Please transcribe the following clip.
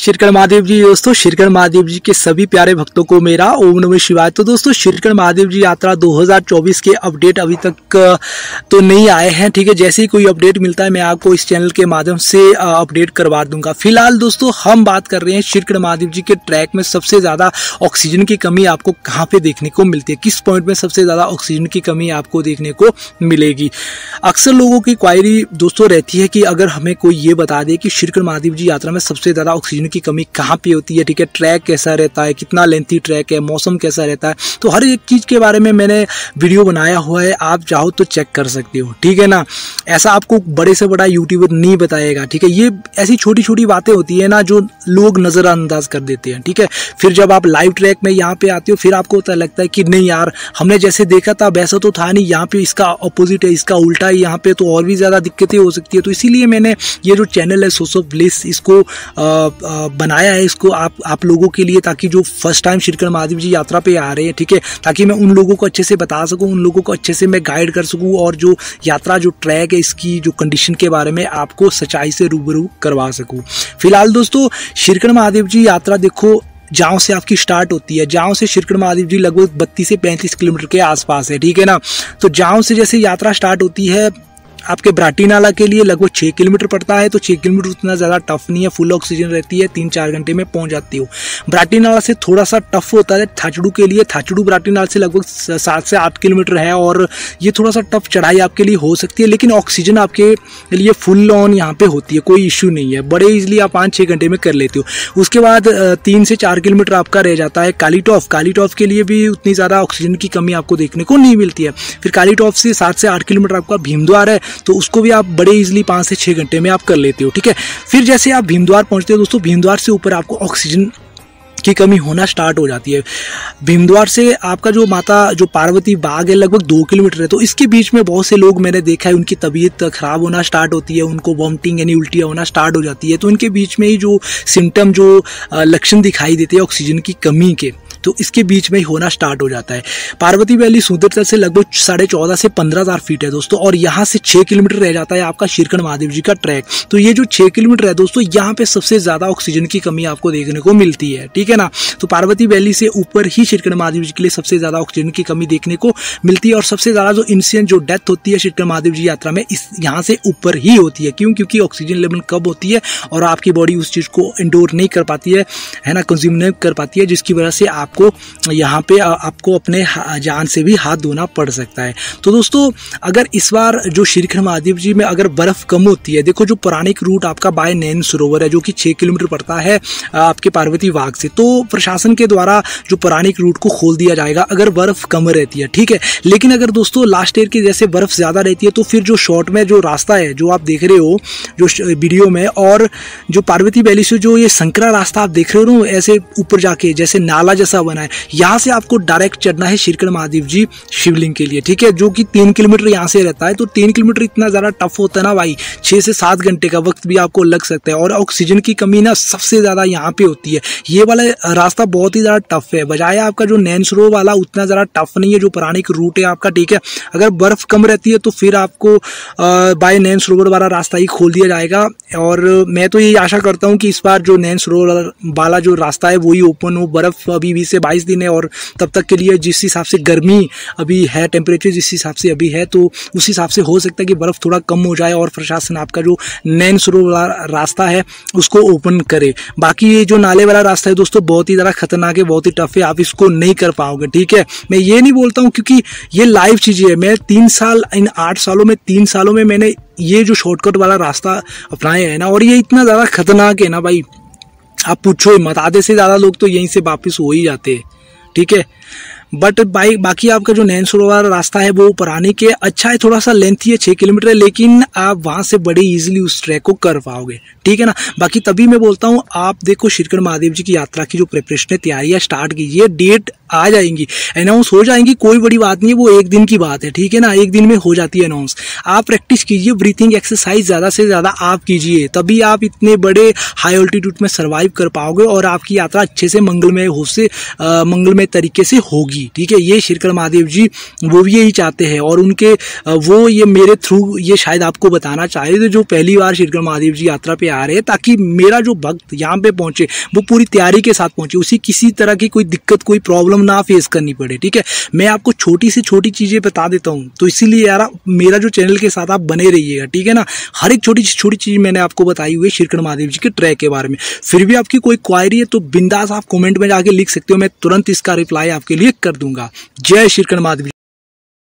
श्रीखंड महादेव जी। दोस्तों श्रीखंड महादेव जी के सभी प्यारे भक्तों को मेरा ओम नमः शिवाय। तो दोस्तों श्रीखंड महादेव जी यात्रा 2024 के अपडेट अभी तक तो नहीं आए हैं, ठीक है। जैसे ही कोई अपडेट मिलता है मैं आपको इस चैनल के माध्यम से अपडेट करवा दूंगा। फिलहाल दोस्तों हम बात कर रहे हैं श्रीखंड महादेव जी के ट्रैक में सबसे ज़्यादा ऑक्सीजन की कमी आपको कहाँ पर देखने को मिलती है, किस पॉइंट में सबसे ज़्यादा ऑक्सीजन की कमी आपको देखने को मिलेगी। अक्सर लोगों की क्वायरी दोस्तों रहती है कि अगर हमें कोई ये बता दे कि श्रीखंड महादेव जी यात्रा में सबसे ज़्यादा ऑक्सीजन की कमी कहाँ पे होती है, ठीक है, ट्रैक कैसा रहता है, कितना लेंथी ट्रैक है, मौसम कैसा रहता है, तो हर एक चीज़ के बारे में मैंने वीडियो बनाया हुआ है, आप चाहो तो चेक कर सकते हो, ठीक है ना। ऐसा आपको बड़े से बड़ा यूट्यूबर नहीं बताएगा, ठीक है। ये ऐसी छोटी छोटी बातें होती है ना जो लोग नज़रअंदाज कर देते हैं, ठीक है। फिर जब आप लाइव ट्रैक में यहाँ पे आते हो फिर आपको पता लगता है कि नहीं यार, हमने जैसे देखा था वैसा तो था नहीं, यहाँ पे इसका अपोजिट है, इसका उल्टा है, यहाँ पे तो और भी ज़्यादा दिक्कतें हो सकती है। तो इसीलिए मैंने ये जो चैनल है सोस ऑफ ब्लिस इसको बनाया है, इसको आप लोगों के लिए, ताकि जो फर्स्ट टाइम श्रीखंड महादेव जी यात्रा पे आ रहे हैं, ठीक है, ताकि मैं उन लोगों को अच्छे से बता सकूं, उन लोगों को अच्छे से मैं गाइड कर सकूं और जो यात्रा जो ट्रैक है इसकी जो कंडीशन के बारे में आपको सच्चाई से रूबरू करवा सकूं। फिलहाल दोस्तों श्रीखंड महादेव जी यात्रा देखो जाँव से आपकी स्टार्ट होती है। जाँव से श्रीखंड महादेव जी लगभग 32 से 35 किलोमीटर के आसपास है, ठीक है ना। तो जाँव से जैसे यात्रा स्टार्ट होती है आपके बराटी नाला के लिए लगभग 6 किलोमीटर पड़ता है। तो 6 किलोमीटर उतना ज़्यादा टफ नहीं है, फुल ऑक्सीजन रहती है, 3-4 घंटे में पहुंच जाती हो। बराटी नाला से थोड़ा सा टफ होता है थाचड़ू के लिए। थाचड़ू बराटी नाला से लगभग 7 से 8 किलोमीटर है और ये थोड़ा सा टफ चढ़ाई आपके लिए हो सकती है, लेकिन ऑक्सीजन आपके लिए फुल ऑन यहाँ पर होती है, कोई इश्यू नहीं है, बड़े ईजिली आप 5-6 घंटे में कर लेते हो। उसके बाद 3 से 4 किलोमीटर आपका रह जाता है काली टॉप। काली टॉप के लिए भी उतनी ज़्यादा ऑक्सीजन की कमी आपको देखने को नहीं मिलती है। फिर काली टॉप से 7 से 8 किलोमीटर आपका भीमद्वार है, तो उसको भी आप बड़े इजिली 5 से 6 घंटे में आप कर लेते हो, ठीक है। फिर जैसे आप भीमद्वार पहुंचते हो दोस्तों, भीमद्वार से ऊपर आपको ऑक्सीजन की कमी होना स्टार्ट हो जाती है। भीमद्वार से आपका जो माता जो पार्वती बाग है लगभग 2 किलोमीटर है। तो इसके बीच में बहुत से लोग मैंने देखा है उनकी तबीयत ख़राब होना स्टार्ट होती है, उनको वॉमिटिंग यानी उल्टियाँ होना स्टार्ट हो जाती है। तो इनके बीच में ही जो सिम्टम जो लक्षण दिखाई देते हैं ऑक्सीजन की कमी के, तो इसके बीच में ही होना स्टार्ट हो जाता है। पार्वती वैली सुंदरता से लगभग 14,500 से 15,000 फीट है दोस्तों, और यहाँ से 6 किलोमीटर रह जाता है आपका श्रीखंड महादेव जी का ट्रैक। तो ये जो 6 किलोमीटर है दोस्तों, यहाँ पे सबसे ज़्यादा ऑक्सीजन की कमी आपको देखने को मिलती है, ठीक है ना। तो पार्वती वैली से ऊपर ही श्रीखंड महादेव जी के लिए सबसे ज़्यादा ऑक्सीजन की कमी देखने को मिलती है और सबसे ज़्यादा जो इंसिडेंट जो डेथ होती है श्रीखंड महादेव जी यात्रा में इस यहाँ से ऊपर ही होती है। क्यों? क्योंकि ऑक्सीजन लेवल कम होती है और आपकी बॉडी उस चीज़ को इंडोर नहीं कर पाती है ना, कंज्यूम नहीं कर पाती है, जिसकी वजह से आपको यहाँ पे आपको अपने जान से भी हाथ धोना पड़ सकता है। तो दोस्तों अगर इस बार जो श्रीखंड महादेव जी में अगर बर्फ़ कम होती है, देखो जो पौराणिक रूट आपका बाय नैन सरोवर है जो कि 6 किलोमीटर पड़ता है आपके पार्वती बाग से, तो प्रशासन के द्वारा जो पौराणिक रूट को खोल दिया जाएगा अगर बर्फ़ कम रहती है, ठीक है। लेकिन अगर दोस्तों लास्ट ईयर की जैसे बर्फ़ ज़्यादा रहती है तो फिर जो शॉर्ट में जो रास्ता है जो आप देख रहे हो जो वीडियो में, और जो पार्वती वैली से जो ये संकरा रास्ता आप देख रहे हो ऐसे ऊपर जाके जैसे नाला जैसा बना है, यहाँ से आपको डायरेक्ट चढ़ना है श्रीखंड महादेव जी शिवलिंग के लिए, ठीक है, जो कि 3 किलोमीटर यहाँ से रहता है। तो 3 किलोमीटर इतना ज़्यादा टफ होता है ना भाई, 6 से 7 घंटे का वक्त भी आपको लग सकता है और ऑक्सीजन की कमी ना सबसे ज़्यादा यहाँ पे होती है। ये वाला रास्ता बहुत ही ज़्यादा टफ है, बजाय आपका जो नैन सरोवर वाला उतना ज़्यादा टफ नहीं है, जो पौराणिक रूट है आपका, ठीक है। अगर बर्फ़ कम रहती है तो फिर आपको बाय नैन सरोवर वाला रास्ता ही खोल दिया जाएगा और मैं तो यही आशा करता हूँ कि इस बार जो नैन सरोवर वाला जो रास्ता है वही ओपन हो। बर्फ़ अभी 20 से 22 दिन है और तब तक के लिए जिस हिसाब से गर्मी अभी है, टेम्परेचर जिस हिसाब से अभी है, तो उस हिसाब से हो सकता है कि बर्फ़ थोड़ा कम हो जाए और प्रशासन आपका जो नैन सरोवर रास्ता है उसको ओपन करे। बाकी ये जो नाले वाला रास्ता है दोस्तों बहुत ही ज़्यादा खतरनाक है, बहुत ही टफ है, आप इसको नहीं कर पाओगे, ठीक है। मैं ये नहीं बोलता हूँ क्योंकि ये लाइव चीज़ें है, मैं 3 साल इन 8 सालों में 3 सालों में मैंने ये जो शॉर्टकट वाला रास्ता अपनाया है ना, और ये इतना ज़्यादा खतरनाक है ना भाई, आप पूछो मत, आधे से ज़्यादा लोग तो यहीं से वापस हो ही जाते हैं, ठीक है। बट बाकी आपका जो नैन सरोवर रास्ता है वो पौराणिक है, अच्छा है, थोड़ा सा लेंथी है, 6 किलोमीटर है, लेकिन आप वहाँ से बड़े इजीली उस ट्रैक को कर पाओगे, ठीक है ना। बाकी तभी मैं बोलता हूँ आप देखो श्रीखंड महादेव जी की यात्रा की जो प्रिपरेशन है, तैयारियाँ स्टार्ट कीजिए। डेट आ जाएंगी, अनाउंस हो जाएंगी, कोई बड़ी बात नहीं है, वो एक दिन की बात है, ठीक है ना, एक दिन में हो जाती है अनाउंस। आप प्रैक्टिस कीजिए, ब्रीथिंग एक्सरसाइज ज़्यादा से ज़्यादा आप कीजिए, तभी आप इतने बड़े हाई ऑल्टीट्यूड में सर्वाइव कर पाओगे और आपकी यात्रा अच्छे से मंगलमय तरीके से होगी, ठीक है। ये श्रीखंड महादेव जी वो भी यही चाहते हैं और उनके वो ये मेरे थ्रू ये शायद आपको बताना चाह रहे थे जो पहली बार श्रीखंड महादेव जी यात्रा पे आ रहे हैं, ताकि मेरा जो भक्त यहाँ पे पहुंचे वो पूरी तैयारी के साथ पहुंचे, उसी किसी तरह की कोई दिक्कत कोई प्रॉब्लम ना फेस करनी पड़े, ठीक है। मैं आपको छोटी से छोटी चीज़ें बता देता हूँ, तो इसीलिए यार मेरा जो चैनल के साथ आप बने रहिएगा, ठीक है ना। हर एक छोटी छोटी चीज़ मैंने आपको बताई हुई है श्रीखंड महादेव जी के ट्रैक के बारे में। फिर भी आपकी कोई क्वायरी है तो बिंदास आप कॉमेंट में जाके लिख सकते हो, मैं तुरंत इसका रिप्लाई आपके लिए कर दूंगा। जय श्रीखंड महादेव।